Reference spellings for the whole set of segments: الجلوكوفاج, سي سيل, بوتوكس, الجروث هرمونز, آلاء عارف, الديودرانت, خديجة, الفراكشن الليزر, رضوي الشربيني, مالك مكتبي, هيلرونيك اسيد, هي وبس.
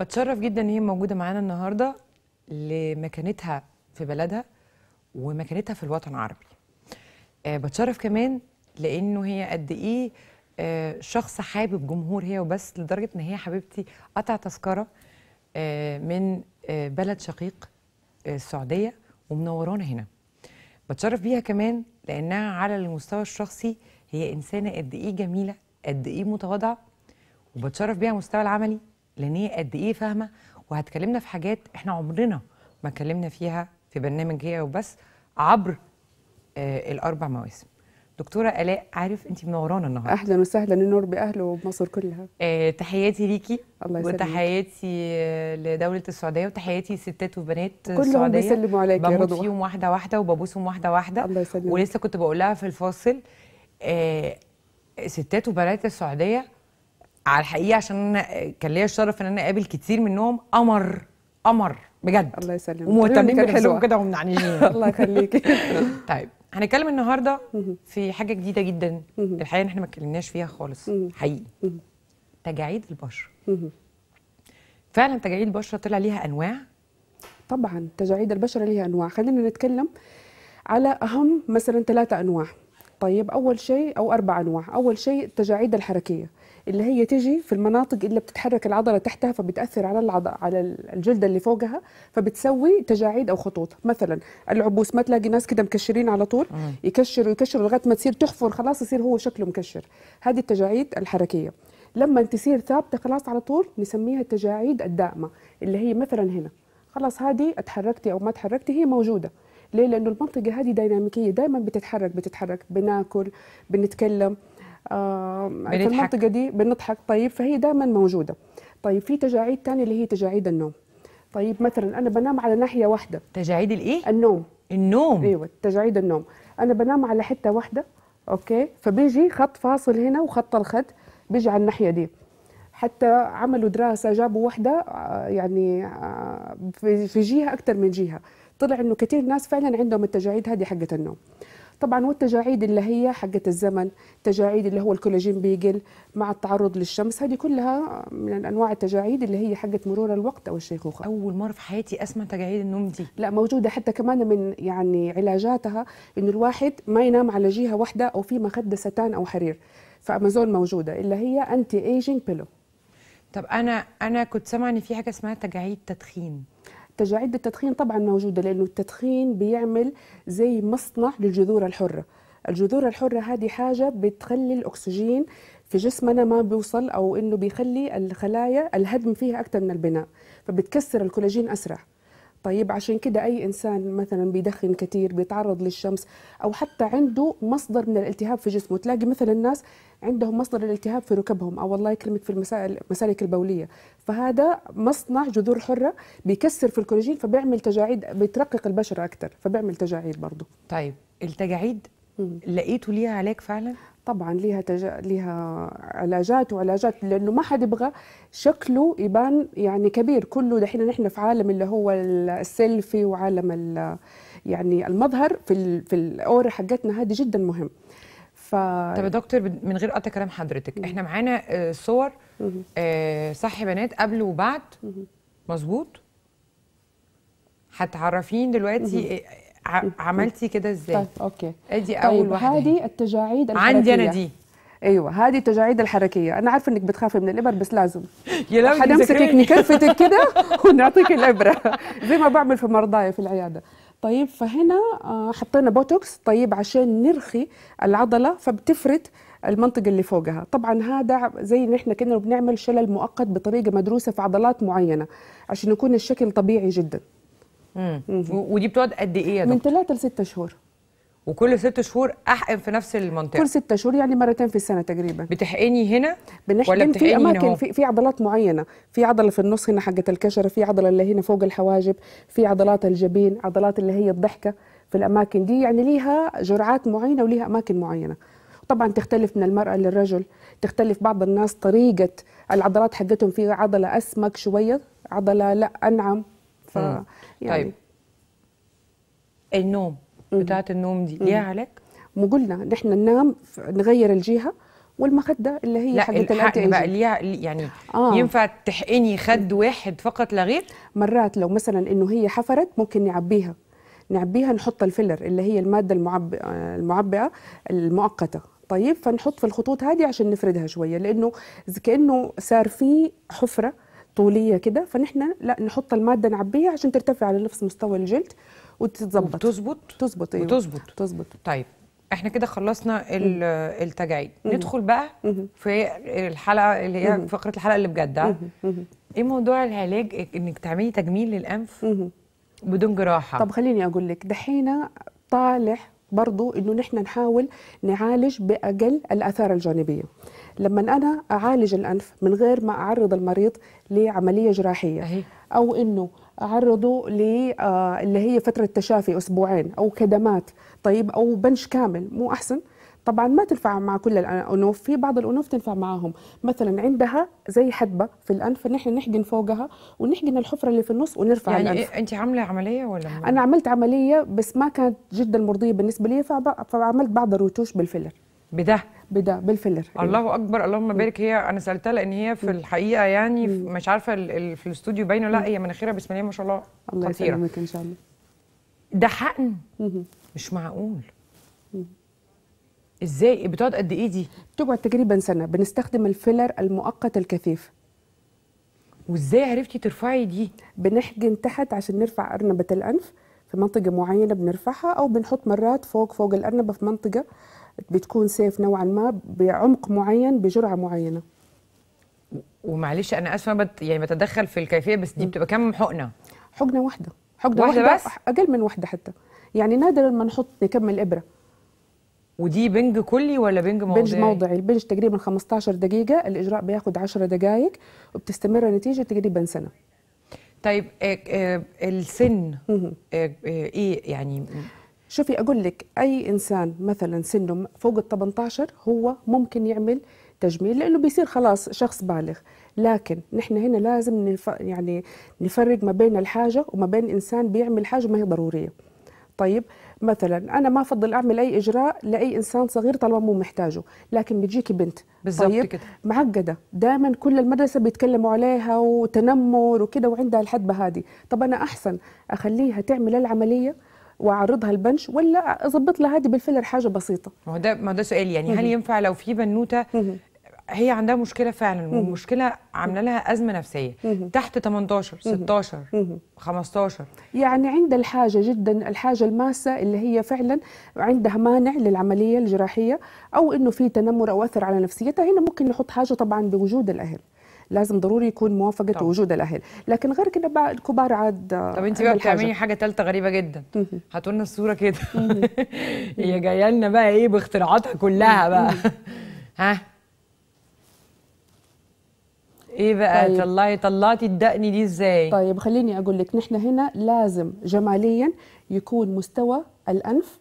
بتشرف جدا ان هي موجوده معانا النهارده لمكانتها في بلدها ومكانتها في الوطن العربي. بتشرف كمان لانه هي قد ايه شخص حابب جمهور هي وبس، لدرجه ان هي حبيبتي قطع تذكره من بلد شقيق السعوديه ومنورانا هنا. بتشرف بيها كمان لانها على المستوى الشخصي هي انسانه قد ايه جميله، قد ايه متواضعه، وبتشرف بيها على المستوى العملي لان هي قد ايه فاهمه وهتكلمنا في حاجات احنا عمرنا ما اتكلمنا فيها في برنامج هي وبس عبر الاربع مواسم. دكتوره الاء عارف، انت منورانا النهارده. اهلا وسهلا النور باهله وبمصر كلها. تحياتي ليكي. الله يسلمك. وتحياتي لدوله السعوديه، وتحياتي ستات وبنات السعوديه كلهم بيسلموا عليك يا رضوى. بموت فيهم واحده واحده وببوسهم واحده واحده. الله يسلمك. ولسه كنت بقولها في الفاصل ستات وبنات السعوديه على الحقيقه، عشان انا كان ليا الشرف ان انا اقابل كتير منهم قمر بجد. الله يسلمك. ومهتمين بنفسهم كده ومنعنيين. الله يخليكي. طيب هنتكلم النهارده في حاجه جديده جدا الحقيقه ان احنا ما اتكلمناش فيها خالص حقيقي، تجاعيد البشره. فعلا تجاعيد البشره طلع ليها انواع. طبعا تجاعيد البشره ليها انواع، خلينا نتكلم على اهم مثلا 3 انواع. طيب اول شيء او 4 انواع، اول شيء التجاعيد الحركيه اللي هي تجي في المناطق اللي بتتحرك العضله تحتها، فبتاثر على الجلده اللي فوقها، فبتسوي تجاعيد او خطوط. مثلا العبوس، ما تلاقي ناس كده مكشرين على طول، يكشر لغايه ما تصير تحفر، خلاص يصير هو شكله مكشر. هذه التجاعيد الحركيه. لما تصير ثابته خلاص على طول نسميها التجاعيد الدائمه، اللي هي مثلا هنا خلاص هذه اتحركتي او ما اتحركتي هي موجوده. ليه؟ لانه المنطقه هذه ديناميكيه، دائما بتتحرك، بناكل، بنتكلم، في المنطقة دي بنضحك. طيب فهي دائما موجودة. طيب في تجاعيد تانية اللي هي تجاعيد النوم. طيب مثلا أنا بنام على ناحية واحدة. تجاعيد الإيه؟ النوم. أيوة تجاعيد النوم، أنا بنام على حتة واحدة، أوكي، فبيجي خط فاصل هنا وخط الخد بيجي على الناحية دي. حتى عملوا دراسة، جابوا واحدة يعني في جهة أكثر من جهة، طلع إنه كثير ناس فعلا عندهم التجاعيد هذه حقة النوم. طبعا والتجاعيد اللي هي حقة الزمن، تجاعيد اللي هو الكولاجين بيقل مع التعرض للشمس، هذه كلها من انواع التجاعيد اللي هي حقة مرور الوقت او الشيخوخة. اول مرة في حياتي اسمع تجاعيد النوم دي. لا موجودة، حتى كمان من يعني علاجاتها انه الواحد ما ينام على جهة واحدة او في مخدة ستان او حرير. فامازون موجودة اللي هي انتي ايجينج بيلو. طب انا كنت سامعة ان في حاجة اسمها تجاعيد تدخين. تجاعيد التدخين طبعا موجوده، لانه التدخين بيعمل زي مصنع للجذور الحره. الجذور الحره هذه حاجه بتخلي الاكسجين في جسمنا ما بيوصل، او انه بيخلي الخلايا الهدم فيها اكثر من البناء، فبتكسر الكولاجين اسرع. طيب عشان كده اي انسان مثلا بيدخن كثير، بيتعرض للشمس، او حتى عنده مصدر من الالتهاب في جسمه. تلاقي مثلا الناس عندهم مصدر الالتهاب في ركبهم، او الله يكرمك في المسالك البوليه، فهذا مصنع جذور حره بيكسر في الكولاجين، فبيعمل تجاعيد، بيترقق البشره اكثر، فبيعمل تجاعيد برضه. طيب التجاعيد لقيتوا ليها علاج فعلا؟ طبعا ليها علاجات وعلاجات، لانه ما حد يبغى شكله يبان يعني كبير. كله دحين نحن في عالم اللي هو السيلفي، وعالم يعني المظهر في الاورا حقتنا، هذه جدا مهم. طب يا دكتور من غير قطع كلام حضرتك، احنا معانا صور صح بنات قبل وبعد، مظبوط؟ هتعرفين دلوقتي عملتي كده ازاي؟ طيب اوكي، ادي اول طيب واحده. هذه التجاعيد الحركيه عندي انا دي. ايوه هذه التجاعيد الحركيه. انا عارفه انك بتخافي من الابر، بس لازم هنمسكك نكرفتك كده ونعطيك الابره زي ما بعمل في مرضاي في العياده. طيب فهنا حطينا بوتوكس، طيب عشان نرخي العضله فبتفرد المنطقه اللي فوقها. طبعا هذا زي نحن كنا بنعمل شلل مؤقت بطريقه مدروسه في عضلات معينه عشان يكون الشكل طبيعي جدا. ودي بتقعد قد ايه يا دكتور؟ من 3 ل 6 شهور، وكل 6 شهور احقن في نفس المنطقه. كل 6 شهور يعني مرتين في السنه تقريبا. بتحقني هنا ولا بتحقني في اماكن هنا؟ في عضلات معينه، في عضله في النص هنا حقه الكشره، في عضله اللي هنا فوق الحواجب، في عضلات الجبين، عضلات اللي هي الضحكه، في الاماكن دي يعني ليها جرعات معينه وليها اماكن معينه. طبعا تختلف من المراه للرجل، تختلف بعض الناس طريقه العضلات حقتهم، في عضله اسمك شويه، عضله لا انعم. يعني طيب النوم بتاعت النوم دي ليها علاج؟ مو قلنا نحن ننام نغير الجهه والمخده اللي هي حاجه الانتي بقى ليها يعني ينفع تحقني خد واحد فقط لا غير؟ مرات لو مثلا انه هي حفرت ممكن نعبيها نحط الفيلر اللي هي الماده المعبئه المؤقته، طيب فنحط في الخطوط هذه عشان نفردها شويه، لانه كانه صار في حفره طوليه كده، فنحن لا نحط الماده نعبيها عشان ترتفع على نفس مستوى الجلد وتتظبط تظبط أيوة. تظبط. طيب احنا كده خلصنا التجاعيد، ندخل بقى في الحلقه اللي هي فقره الحلقه اللي بجد. ايه موضوع العلاج انك تعملي تجميل للانف بدون جراحه؟ طب خليني اقول لك دحين طالع برضو انه نحن نحاول نعالج باقل الاثار الجانبيه. لما انا اعالج الانف من غير ما اعرض المريض لعمليه جراحيه او انه اعرضه اللي هي فتره تشافي اسبوعين او كدمات، طيب او بنش كامل، مو احسن؟ طبعا ما تنفع مع كل الانوف، في بعض الانوف تنفع معاهم، مثلا عندها زي حدبه في الانف نحن نحقن فوقها ونحقن الحفره اللي في النص ونرفع يعني الانف. يعني انت عامله عمليه ولا ما؟ انا عملت عمليه بس ما كانت جدا مرضيه بالنسبه لي، فعملت بعض الرتوش بالفيلر. بده بالفيلر. الله اكبر، اللهم بارك. هي انا سالتها لان هي في الحقيقه يعني مش عارفه في الاستوديو باينه لا، هي مناخيرها بسم الله ما شاء الله خطيره. الله يسلمك ان شاء الله. ده حقن مش معقول. ازاي بتقعد قد ايه دي؟ بتقعد تقريبا سنه. بنستخدم الفيلر المؤقت الكثيف. وازاي عرفتي ترفعي دي؟ بنحقن تحت عشان نرفع ارنبه الانف في منطقه معينه بنرفعها، او بنحط مرات فوق الارنبه في منطقه بتكون سيف نوعا ما بعمق معين بجرعه معينه. ومعلش انا اسفه يعني بتدخل في الكيفيه، بس دي بتبقى كم حقنه؟ حقنه واحده. حقنه واحده بس؟ اقل من واحده حتى، يعني نادرا ما نحط نكمل ابره. ودي بنج كلي ولا بنج موضعي؟ بنج موضعي، البنج تقريبا 15 دقيقة، الإجراء بياخد 10 دقائق، وبتستمر النتيجة تقريبا سنة. طيب السن إيه يعني؟ شوفي أقول لك، أي إنسان مثلا سنه فوق ال 18 هو ممكن يعمل تجميل لأنه بيصير خلاص شخص بالغ، لكن نحن هنا لازم يعني نفرق ما بين الحاجة وما بين إنسان بيعمل حاجة ما هي ضرورية. طيب مثلا انا ما افضل اعمل اي اجراء لاي انسان صغير طالما مو محتاجه، لكن بتجيكي بنت طيب كده معقده دائما كل المدرسه بيتكلموا عليها وتنمر وكده وعندها الحدبه هذه، طب انا احسن اخليها تعمل العمليه واعرضها البنش ولا اظبط لها هذه بالفيلر حاجه بسيطه؟ ما هو ده سؤال يعني. هل ينفع لو في بنوته هي عندها مشكله فعلا والمشكله عامله لها ازمه نفسيه تحت 18 16 15 يعني عند الحاجه الماسه اللي هي فعلا عندها مانع للعمليه الجراحيه او انه في تنمر او اثر على نفسيتها، هنا ممكن نحط حاجه طبعا بوجود الاهل، لازم ضروري يكون موافقه طبعا. وجود الاهل، لكن غير كده بقى الكبار عاد. طب انت بقى بتعملي حاجه ثالثه غريبه جدا، هاتوا لنا الصوره كده هي جايه لنا بقى ايه باختراعاتها كلها بقى ها ايه بقى؟ طيب. طلعتي الدقن دي ازاي؟ طيب خليني اقول لك، نحن هنا لازم جماليا يكون مستوى الانف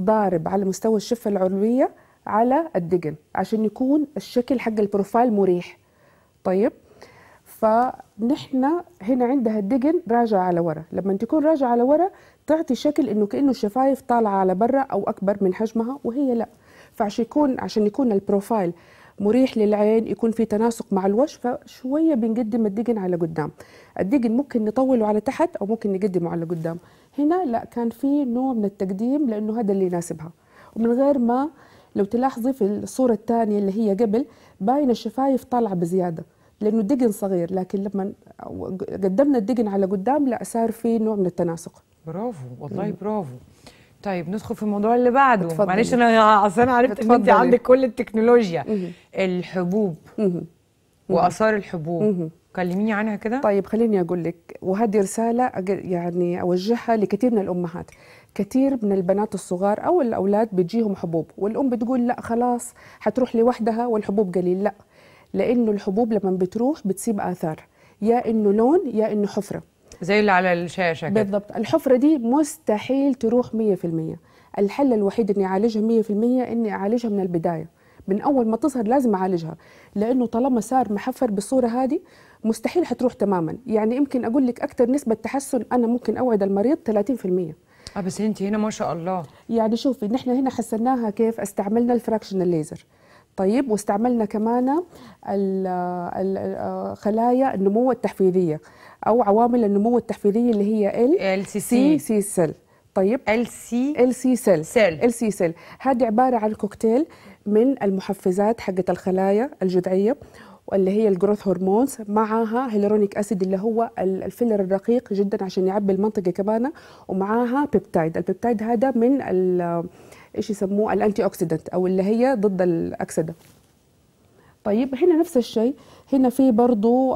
ضارب على مستوى الشفه العلويه على الدقن عشان يكون الشكل حق البروفايل مريح. طيب فنحن هنا عندها الدقن راجعه على ورا، لما تكون راجعه على ورا تعطي شكل انه كانه الشفايف طالعه على برا او اكبر من حجمها وهي لا، فعشان يكون البروفايل مريح للعين يكون في تناسق مع الوش، فشويه بنقدم الدقن على قدام. الدقن ممكن نطوله على تحت او ممكن نقدمه على قدام، هنا لا كان في نوع من التقديم لانه هذا اللي يناسبها. ومن غير ما لو تلاحظي في الصوره الثانيه اللي هي قبل باينه الشفايف طالعه بزياده لانه الدقن صغير، لكن لما قدمنا الدقن على قدام لا صار في نوع من التناسق. برافو والله برافو. طيب ندخل في الموضوع اللي بعده. معلش انا اصل انا عرفت ان انت عندك كل التكنولوجيا. الحبوب واثار الحبوب كلميني عنها كده. طيب خليني اقول لك، وهذه رساله يعني اوجهها لكثير من الامهات، كثير من البنات الصغار او الاولاد بتجيهم حبوب والام بتقول لا خلاص هتروح لوحدها والحبوب قليل، لا لانه الحبوب لما بتروح بتسيب اثار، يا انه لون يا انه حفره زي اللي على الشاشه كده بالضبط. الحفره دي مستحيل تروح 100%، الحل الوحيد اني اعالجها 100% اني اعالجها من البدايه، من اول ما تظهر لازم اعالجها، لانه طالما صار محفر بالصوره هذه مستحيل حتروح تماما. يعني يمكن اقول لك اكثر نسبه تحسن انا ممكن اوعد المريض 30%. بس انت هنا ما شاء الله يعني شوفي نحن هنا حسناها كيف؟ استعملنا الفراكشن الليزر. طيب، واستعملنا كمان خلايا النمو التحفيزية أو عوامل النمو التحفيزية اللي هي سي سيل. طيب ال سي سيل هذه عبارة عن كوكتيل من المحفزات حقة الخلايا الجذعية واللي هي الجروث هرمونز، معاها هيلرونيك اسيد اللي هو الفيلر الرقيق جدا عشان يعبي المنطقة كمان، ومعاها ببتايد. الببتايد هذا من ايش يسموه الانتي اوكسيدنت او اللي هي ضد الاكسده. طيب هنا نفس الشيء، هنا في برضو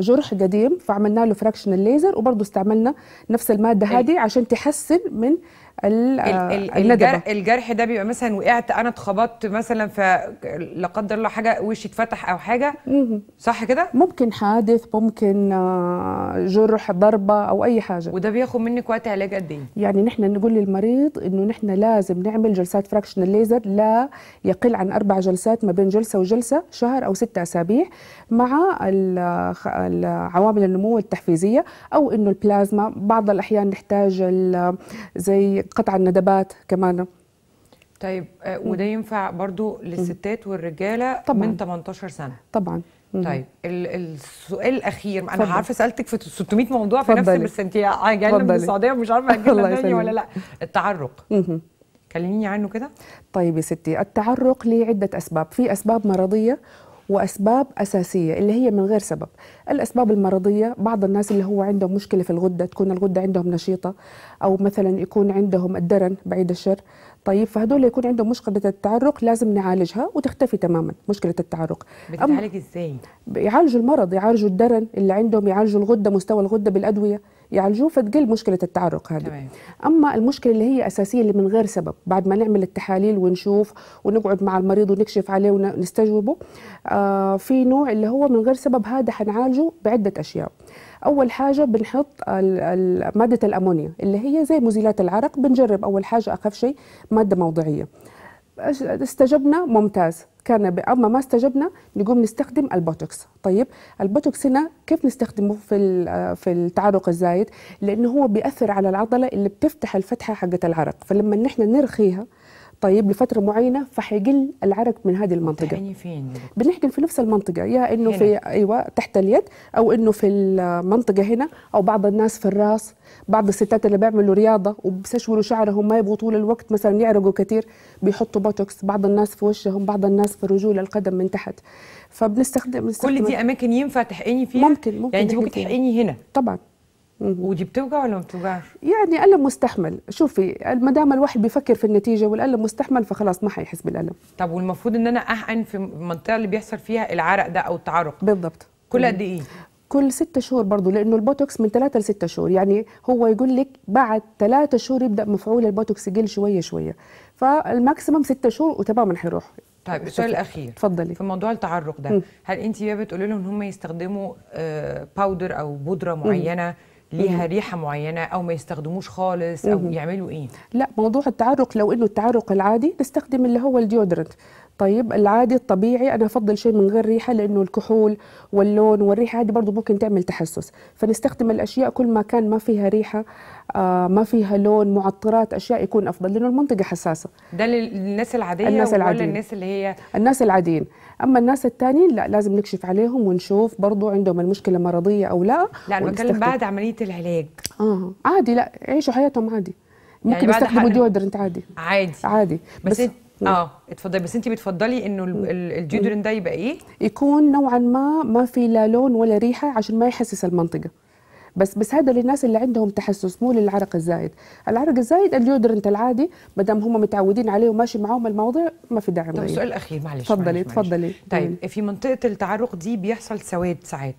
جرح قديم فعملنا له فراكشن الليزر وبرضو استعملنا نفس الماده هذه عشان تحسن من الندبه. الجرح ده بيبقى مثلا وقعت انا اتخبطت مثلا، فلا قدر الله حاجه وشي اتفتح او حاجه، صح كده؟ ممكن حادث، ممكن جرح ضربه او اي حاجه. وده بياخد منك وقت علاج قد ايه؟ يعني نحن نقول للمريض انه نحن لازم نعمل جلسات فراكشن الليزر لا يقل عن 4 جلسات، ما بين جلسه وجلسه شهر او 6 اسابيع، مع عوامل النمو التحفيزيه او انه البلازما. بعض الاحيان نحتاج زي قطع الندبات كمان. طيب وده ينفع برضو للستات والرجاله طبعًا. من 18 سنه طبعا. طيب السؤال الاخير، انا عارفه سالتك في 600 موضوع في نفس، بس انت جايه من السعوديه ومش عارفه هتجيلنا تاني ولا لا. التعرق كلميني عنه كده. طيب يا ستي، التعرق ليه عده اسباب، في اسباب مرضيه وأسباب أساسية اللي هي من غير سبب. الأسباب المرضية بعض الناس اللي هو عندهم مشكلة في الغدة، تكون الغدة عندهم نشيطة، أو مثلا يكون عندهم الدرن بعيد الشر. طيب فهدول يكون عندهم مشكلة التعرق لازم نعالجها وتختفي تماما مشكلة التعرق. بتتعالج إزاي؟ يعالجوا المرض، يعالجوا الدرن اللي عندهم، يعالجوا الغدة، مستوى الغدة بالأدوية يعالجوه، فتقل مشكلة التعرق هذه. تمام. أما المشكلة اللي هي أساسية اللي من غير سبب، بعد ما نعمل التحاليل ونشوف ونقعد مع المريض ونكشف عليه ونستجوبه، في نوع اللي هو من غير سبب، هذا حنعالجه بعدة أشياء. أول حاجة بنحط مادة الأمونيا اللي هي زي مزيلات العرق، بنجرب أول حاجة أخف شيء مادة موضعية. استجبنا ممتاز، كان اما ما استجبنا نقوم نستخدم البوتوكس. طيب البوتوكس هنا كيف نستخدمه في التعرق الزايد؟ لانه هو بيأثر على العضله اللي بتفتح الفتحه حقت العرق، فلما نحن نرخيها طيب لفتره معينه فحيقل العرق من هذه المنطقه. بتحقني فين؟ بنحقن في نفس المنطقه، يا انه في ايوه تحت اليد، او انه في المنطقه هنا، او بعض الناس في الراس. بعض الستات اللي بيعملوا رياضه وبيستشولوا شعرهم ما يبغوا طول الوقت مثلا يعرقوا كثير بيحطوا بوتوكس. بعض الناس في وشهم، بعض الناس في رجول القدم من تحت، فبنستخدم كل دي اماكن ينفع تحقني فيها. ممكن يعني انت ممكن تحقني هنا طبعا. ودي بتوجع ولا ما بتوجعش؟ يعني ألم مستحمل. شوفي ما دام الواحد بيفكر في النتيجه والألم مستحمل فخلاص ما حيحس بالألم. طب والمفروض ان انا احقن في المنطقه اللي بيحصل فيها العرق ده او التعرق بالضبط كل قد ايه؟ كل 6 شهور برضه، لانه البوتوكس من 3 ل 6 شهور، يعني هو يقول لك بعد 3 شهور يبدا مفعول البوتوكس يقل شويه شويه، فالماكسيمم 6 شهور وتماما حيروح. طيب السؤال الاخير، اتفضلي، في موضوع التعرق ده، هل انت يا بتقولي لهم ان هم يستخدموا باودر او بودره معينه ليها ريحه معينه، او ما يستخدموش خالص، او يعملوا ايه؟ لا، موضوع التعرق لو انه التعرق العادي نستخدم اللي هو الديودرانت. طيب العادي الطبيعي انا افضل شيء من غير ريحه، لانه الكحول واللون والريحه هذه برضه ممكن تعمل تحسس، فنستخدم الاشياء كل ما كان ما فيها ريحه، ما فيها لون، معطرات، اشياء يكون افضل، لانه المنطقه حساسه. ده للناس العاديه، ولا الناس اللي هي الناس العاديين. اما الناس الثانيين لا، لازم نكشف عليهم ونشوف برضه عندهم المشكله مرضيه او لا. لا انا بتكلم بعد عمليه العلاج. عادي، لا يعيشوا حياتهم عادي، ممكن يعني يستخدموا ديودرنت عادي عادي. بس اتفضلي. بس انت بتفضلي انه الديودرنت ده يبقى ايه؟ يكون نوعا ما في لا لون ولا ريحه عشان ما يحسس المنطقه. بس هذا للناس اللي عندهم تحسس، مو للعرق الزايد. العرق الزايد الديودرنت العادي ما دام هم متعودين عليه وماشي معاهم الموضوع ما في داعي. طب السؤال الاخير، معلش اتفضلي. طيب في منطقه التعرق دي بيحصل سواد ساعات،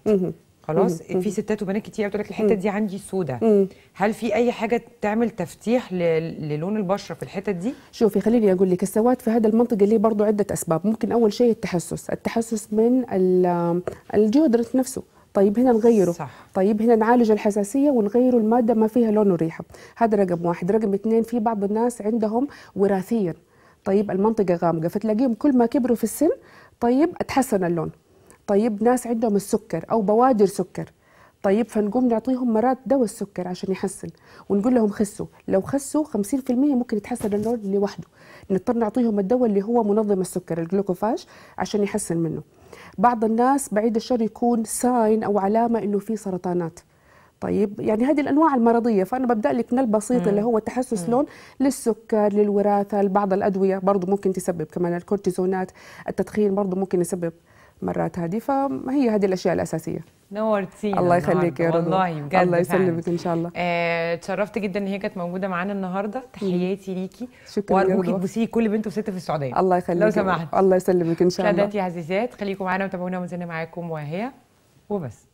خلاص في ستات وبنات كتير بتقول لك الحته دي عندي سودة، هل في اي حاجه تعمل تفتيح للون البشره في الحته دي؟ شوفي خليني اقول لك، السواد في هذا المنطقه ليه برضه عده اسباب. ممكن اول شيء التحسس من الديودرنت نفسه. طيب هنا نغيره، صح. طيب هنا نعالج الحساسيه ونغيره الماده ما فيها لون وريحه، هذا رقم 1. رقم 2، في بعض الناس عندهم وراثيا طيب المنطقه غامقه، فتلاقيهم كل ما كبروا في السن طيب اتحسن اللون. طيب ناس عندهم السكر او بوادر سكر، طيب فنقوم نعطيهم مرات دواء السكر عشان يحسن، ونقول لهم خسوا، لو خسوا 50% ممكن يتحسن اللون لوحده، نضطر نعطيهم الدواء اللي هو منظم السكر الجلوكوفاج عشان يحسن منه. بعض الناس بعيد الشر يكون ساين او علامه انه في سرطانات. طيب يعني هذه الانواع المرضيه، فانا ببدا لك من البسيط اللي هو تحسس لون للسكر، للوراثه، لبعض الادويه برضه ممكن تسبب، كمان الكورتيزونات، التدخين برضه ممكن يسبب مرات هذه، فهي هذه الاشياء الاساسيه. نورتينا الله يخليك يا رضوى والله بجد، الله يسلمك ان شاء الله. اتشرفت جدا ان هي كانت موجوده معانا النهارده، تحياتي ليكي وارجوك تبوسي كل بنت وست في السعوديه الله يخليك لو سمحت. الله يسلمك ان شاء الله. سادتي عزيزات خليكم معانا وتابعونا وما زلنا معاكم وهي وبس.